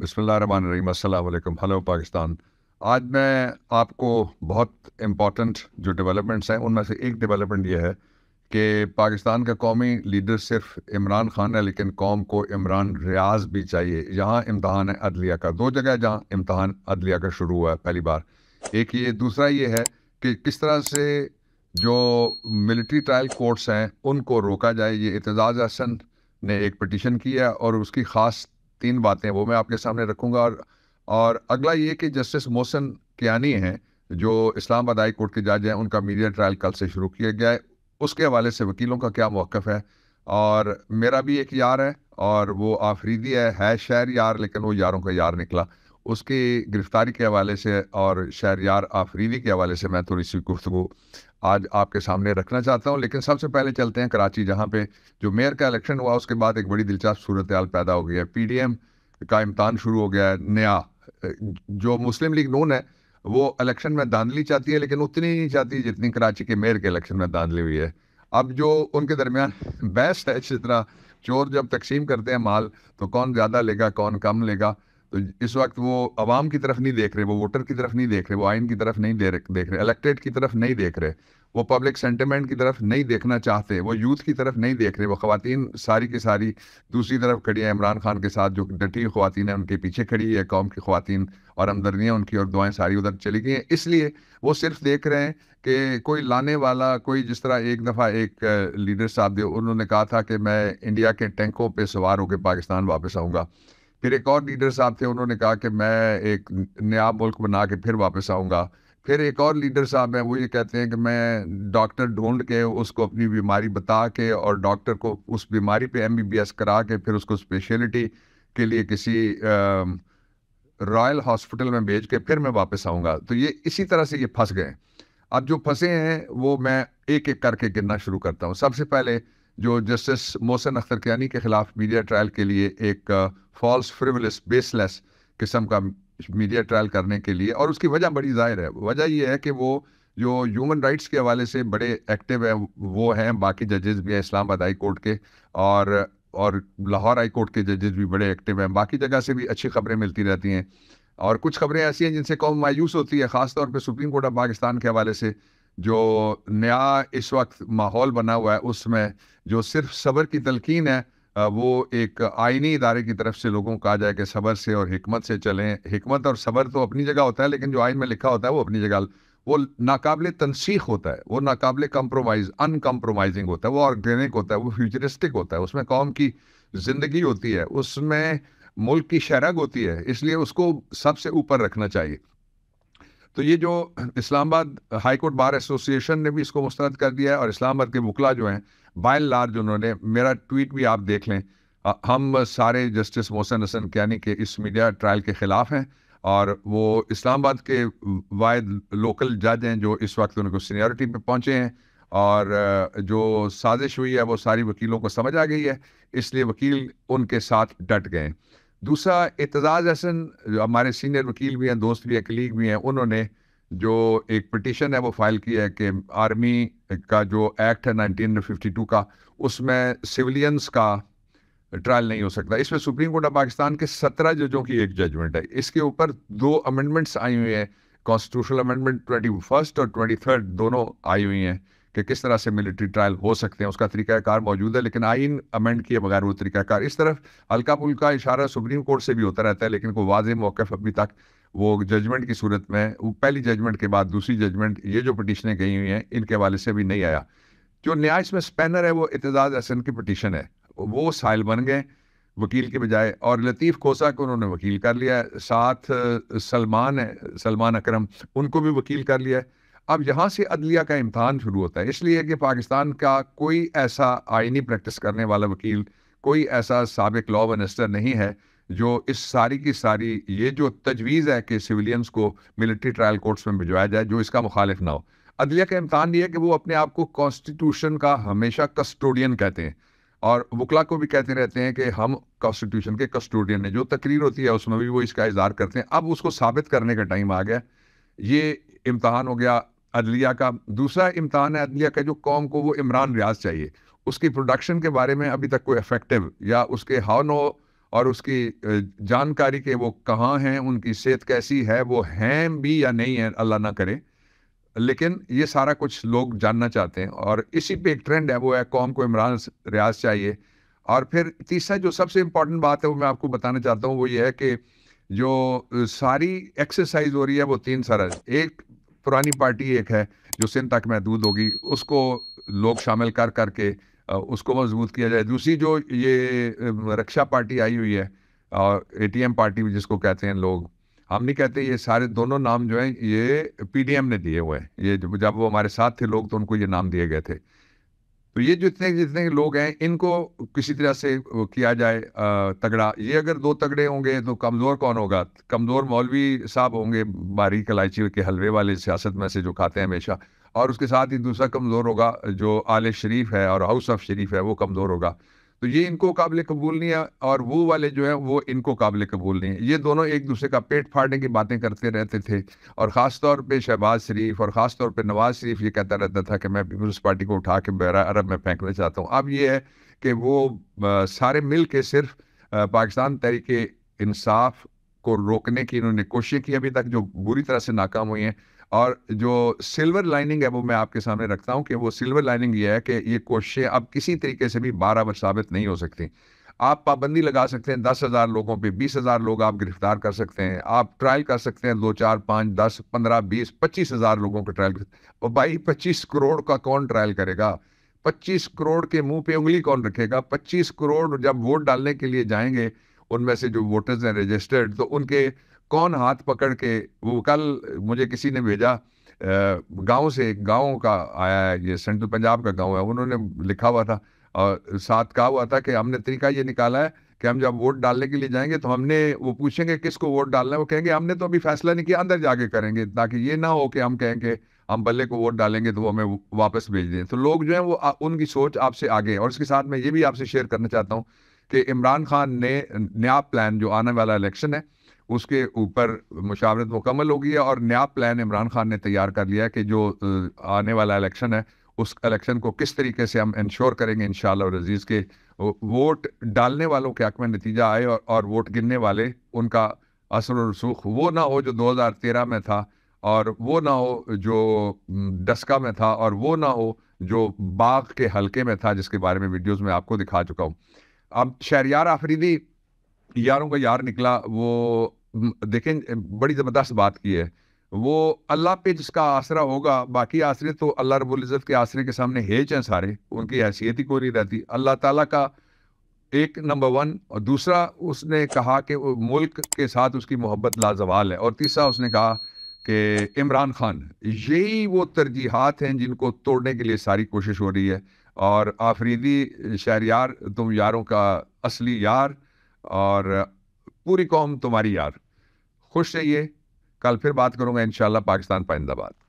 बिस्मिल्लाहिर्रहमानिर्रहीम, अस्सलाम वालेकुम, हेलो पाकिस्तान। आज मैं आपको बहुत इम्पॉर्टेंट जो डेवलपमेंट्स हैं उनमें से एक डेवलपमेंट ये है कि पाकिस्तान का कौमी लीडर सिर्फ इमरान खान है, लेकिन कौम को इमरान रियाज भी चाहिए। यहाँ इम्तहान है अदलिया का, दो जगह जहाँ इम्तहान अदलिया का शुरू हुआ है पहली बार, एक ये, दूसरा ये है कि किस तरह से जो मिलिट्री ट्रायल कोर्ट्स हैं उनको रोका जाए। ये एतज़ाज़ अहसन ने एक पटिशन किया और उसकी ख़ास तीन बातें वो मैं आपके सामने रखूँगा। और अगला ये कि जस्टिस मोहसिन कियानी हैं जो इस्लामाबाद हाई कोर्ट के जज हैं, उनका मीडिया ट्रायल कल से शुरू किया गया है, उसके हवाले से वकीलों का क्या मौक़िफ़ है। और मेरा भी एक यार है और वो आफरीदी है शहरयार, लेकिन वो यारों का यार निकला, उसकी गिरफ़्तारी के हवाले से और शहरयार आफरीदी के हवाले से मैं थोड़ी सी गुफ्तगू आज आपके सामने रखना चाहता हूँ। लेकिन सबसे पहले चलते हैं कराची, जहाँ पे जो मेयर का इलेक्शन हुआ उसके बाद एक बड़ी दिलचस्प सूरत हाल पैदा हो गई है। PDM का इम्तहान शुरू हो गया है नया। जो मुस्लिम लीग नून है वो इलेक्शन में धांधली चाहती है, लेकिन उतनी नहीं चाहती जितनी कराची के मेयर के इलेक्शन में धांधली हुई है। अब जो उनके दरमियान बहस है, जितना चोर जब तकसीम करते हैं माल तो कौन ज़्यादा लेगा कौन कम लेगा, तो इस वक्त वो आवाम की तरफ नहीं देख रहे, वो वोटर की तरफ नहीं देख रहे, वो आइन की तरफ नहीं देख रहे, इलेक्टेड की तरफ नहीं देख रहे, वो पब्लिक सेंटिमेंट की तरफ नहीं देखना चाहते, वो यूथ की तरफ नहीं देख रहे, वो ख़वातीन सारी की सारी दूसरी तरफ खड़ी है। इमरान खान के साथ जो डटी ख़वातीन है उनके पीछे खड़ी है कौम की ख़वातीन, और हमदर्दियाँ उनकी और दुआएँ सारी उधर चली गई हैं। इसलिए वो सिर्फ देख रहे हैं कि कोई लाने वाला, कोई जिस तरह एक दफ़ा एक लीडर साहब थे, उन्होंने कहा था कि मैं इंडिया के टैंकों पर सवार होकर पाकिस्तान वापस आऊँगा। फिर एक और लीडर साहब थे, उन्होंने कहा कि मैं एक नया मुल्क बना के फिर वापस आऊँगा। फिर एक और लीडर साहब हैं, वो ये कहते हैं कि मैं डॉक्टर ढूंढ के उसको अपनी बीमारी बता के और डॉक्टर को उस बीमारी पे MBBS करा के फिर उसको स्पेशलिटी के लिए किसी रॉयल हॉस्पिटल में भेज के फिर मैं वापस आऊँगा। तो ये इसी तरह से ये फंस गए। अब जो फंसे हैं वो मैं एक एक करके गिनना शुरू करता हूँ। सबसे पहले जो जस्टिस मोहसिन अख्तर कियानी के ख़िलाफ़ मीडिया ट्रायल के लिए एक फॉल्स फ्रिवलस बेसलेस किस्म का मीडिया ट्रायल करने के लिए, और उसकी वजह बड़ी जाहिर है। वजह यह है कि वो जो ह्यूमन राइट्स के हवाले से बड़े एक्टिव हैं वो हैं, बाकी जजेस भी हैं इस्लामाबाद हाई कोर्ट के और लाहौर हाई कोर्ट के जजेस भी बड़े एक्टिव हैं, बाकी जगह से भी अच्छी खबरें मिलती रहती हैं। और कुछ खबरें ऐसी हैं जिनसे कौम मायूस होती है, ख़ासतौर पर सुप्रीम कोर्ट ऑफ पाकिस्तान के हवाले से जो नया इस वक्त माहौल बना हुआ है उसमें जो सिर्फ सब्र की तलकीन है, वो एक आइनी इदारे की तरफ से लोगों को कहा जाए कि सब्र से और हिकमत से चलें। हिकमत और सब्र तो अपनी जगह होता है, लेकिन जो आइन में लिखा होता है वो अपनी जगह, वो नाकाबिले तनसीख होता है, वो नाकाबिले कंप्रोमाइज़ अनकम्प्रोमाइजिंग होता है, वो ऑर्गेनिक होता है, वो फ्यूचरिस्टिक होता है, उसमें कौम की ज़िंदगी होती है, उसमें मुल्क की शरग होती है, इसलिए उसको सबसे ऊपर रखना चाहिए। तो ये जो Islamabad high court bar association ने भी इसको मुस्तरद कर दिया है, और इस्लामाबाद के वकला जो हैं बाय एंड लार्ज उन्होंने, मेरा ट्वीट भी आप देख लें, हम सारे जस्टिस मोहसिन अहसन कियानी के इस मीडिया ट्रायल के ख़िलाफ़ हैं, और वो इस्लामाबाद के वायद लोकल जज हैं जो इस वक्त उनको सीनियरिटी पे पहुँचे हैं, और जो साजिश हुई है वो सारी वकीलों को समझ आ गई है, इसलिए वकील उनके साथ डट गए। दूसरा, एतज़ाज़ अहसन हमारे सीनियर वकील भी हैं, दोस्त भी हैं, कलीग भी हैं, उन्होंने जो एक पटिशन है वो फाइल की है कि आर्मी का जो एक्ट है 1952 का, उसमें सिविलियंस का ट्रायल नहीं हो सकता। इसमें सुप्रीम कोर्ट ऑफ पाकिस्तान के 17 जजों की एक जजमेंट है। इसके ऊपर 2 अमेंडमेंट्स आई हुई हैं, कॉन्स्टिट्यूशनल अमेंडमेंट 21 और 23 दोनों आई हुई हैं कि किस तरह से मिलिट्री ट्रायल हो सकते हैं, उसका तरीक़ाकार मौजूद है, लेकिन आइन अमेंड किए बगैर वो तरीक़ाकार, इस तरफ हल्का पुल्का इशारा सुप्रीम कोर्ट से भी होता रहता है, लेकिन कोई वाज़ेह मौक़िफ़ अभी तक वो जजमेंट की सूरत में, वो पहली जजमेंट के बाद दूसरी जजमेंट, ये जो पटिशनें गई हुई हैं इनके हवाले से भी नहीं आया। जो नया इसमें स्पैनर है वो एतज़ाज़ अहसन की पटिशन है, वो साहिल बन गए वकील के बजाय, और लतीफ़ खोसा को उन्होंने वकील कर लिया है, साथ सलमान अकरम उनको भी वकील कर लिया है। अब यहाँ से अदलिया का इम्तहान शुरू होता है, इसलिए कि पाकिस्तान का कोई ऐसा आइनी प्रैक्टिस करने वाला वकील, कोई ऐसा साबिक लॉ मिनिस्टर नहीं है जो इस सारी की सारी ये जो तजवीज़ है कि सिविलियंस को मिलिट्री ट्रायल कोर्ट्स में भिजवाया जाए, जो इसका मुखालिफ ना हो। अदलिया का इम्तहान ये है कि वो अपने आप को कॉन्स्टिट्यूशन का हमेशा कस्टोडियन कहते हैं, और वकला को भी कहते रहते हैं कि हम कॉन्स्टिट्यूशन के कस्टोडियन हैं, जो तकरीर होती है उसमें भी वो इसका इजहार करते हैं। अब उसको साबित करने का टाइम आ गया, ये इम्तहान हो गया अदलिया का। दूसरा इम्तहान है अदलिया का, जो कौम को वो इमरान रियाज चाहिए, उसकी प्रोडक्शन के बारे में अभी तक कोई इफेक्टिव या उसके हाउ नो और उसकी जानकारी के वो कहाँ हैं, उनकी सेहत कैसी है, वो हैं भी या नहीं है, अल्लाह ना करे, लेकिन ये सारा कुछ लोग जानना चाहते हैं। और इसी पे एक ट्रेंड है, वो है कौम को इमरान रियाज चाहिए। और फिर तीसरा जो सबसे इम्पॉर्टेंट बात है वो मैं आपको बताना चाहता हूँ, वो ये है कि जो सारी एक्सरसाइज हो रही है वो तीन सरज, एक पुरानी पार्टी एक है जो सिंध तक महदूद होगी, उसको लोग शामिल कर करके उसको मजबूत किया जाए। दूसरी जो ये रक्षा पार्टी आई हुई है और ATM पार्टी भी जिसको कहते हैं लोग, हम नहीं कहते, ये सारे दोनों नाम जो हैं ये PDM ने दिए हुए हैं। ये जब वो हमारे साथ थे लोग तो उनको ये नाम दिए गए थे। तो ये जितने जितने लोग हैं इनको किसी तरह से किया जाए तगड़ा। ये अगर दो तगड़े होंगे तो कमज़ोर कौन होगा? कमज़ोर मौलवी साहब होंगे, बारीक इलायची के हलवे वाले सियासत में से जो खाते हैं हमेशा, और उसके साथ ही दूसरा कमज़ोर होगा जो आले शरीफ है और हाउस ऑफ शरीफ है, वो कमज़ोर होगा। तो ये इनको काबिल कबूल नहीं है, और वो वाले जो है वो इनको काबिल कबूल नहीं है। ये दोनों एक दूसरे का पेट फाड़ने की बातें करते रहते थे, और ख़ास तौर पे शहबाज शरीफ और ख़ास तौर पे नवाज़ शरीफ ये कहता रहता था कि मैं पीपल्स पार्टी को उठा के बहरा अरब में फेंकना चाहता हूँ। अब ये है कि वो सारे मिल के सिर्फ पाकिस्तान तहरीके इंसाफ को रोकने की इन्होंने कोशिश की अभी तक, जो बुरी तरह से नाकाम हुई हैं। और जो सिल्वर लाइनिंग है वो मैं आपके सामने रखता हूं कि वो सिल्वर लाइनिंग ये है कि ये कोशिशें अब किसी तरीके से भी बराबर साबित नहीं हो सकती। आप पाबंदी लगा सकते हैं 10,000 लोगों पे, 20,000 लोग आप गिरफ्तार कर सकते हैं, आप ट्रायल कर सकते हैं 2, 4, 5, 10, 15, 20, 25,000 लोगों का ट्रायल। और भाई 25 करोड़ का कौन ट्रायल करेगा? 25 करोड़ के मुँह पर उंगली कौन रखेगा? 25 करोड़ जब वोट डालने के लिए जाएंगे, उनमें से जो वोटर्स हैं रजिस्टर्ड, तो उनके कौन हाथ पकड़ के? वो कल मुझे किसी ने भेजा, गांव से, गांव का आया है, ये सेंट्रल पंजाब का गांव है, उन्होंने लिखा हुआ था और साथ कहा हुआ था कि हमने तरीका ये निकाला है कि हम जब वोट डालने के लिए जाएंगे तो हमने, वो पूछेंगे किसको वोट डालना है, वो कहेंगे हमने तो अभी फैसला नहीं किया, अंदर जाके करेंगे, ताकि ये ना हो कि हम कहें कि हम बल्ले को वोट डालेंगे तो वो हमें वापस भेज दें। तो लोग जो हैं वो उनकी सोच आपसे आगे। और इसके साथ मैं ये भी आपसे शेयर करना चाहता हूँ कि इमरान खान ने नया प्लान, जो आने वाला इलेक्शन है उसके ऊपर मुशावरत मुकम्मल हो गई है, और नया प्लान इमरान खान ने तैयार कर लिया है कि जो आने वाला इलेक्शन है उस इलेक्शन को किस तरीके से हम इंश्योर करेंगे इंशाअल्लाह अज़ीज़ के वोट डालने वालों के हक़ में नतीजा आए, और वोट गिनने वाले उनका असर और रसूख वो ना हो जो 2013 में था, और वो ना हो जो डस्का में था, और वो ना हो जो बाग के हल्के में था, जिसके बारे में वीडियोज़ में आपको दिखा चुका हूँ। अब शहरयार आफरीदी यारों का यार निकला, वो देखें बड़ी ज़बरदस्त बात की है, वो अल्लाह पे जिसका आसरा होगा, बाकी आसरे तो अल्लाह रब्बुल इज़्ज़त के आसरे के सामने हेच हैं सारे, उनकी हैसियत ही कोई नहीं रहती। अल्लाह ताला का एक नंबर 1, और दूसरा उसने कहा कि मुल्क के साथ उसकी मोहब्बत लाजवाल है, और तीसरा उसने कहा कि इमरान खान। यही वो तरजीहात हैं जिनको तोड़ने के लिए सारी कोशिश हो रही है। और आफरीदी, शहरयार, तुम यारों का असली यार, और पूरी कौम तुम्हारी यार। खुश रहिए, कल फिर बात करूँगा इंशाल्लाह। पाकिस्तान पाइंदाबाद।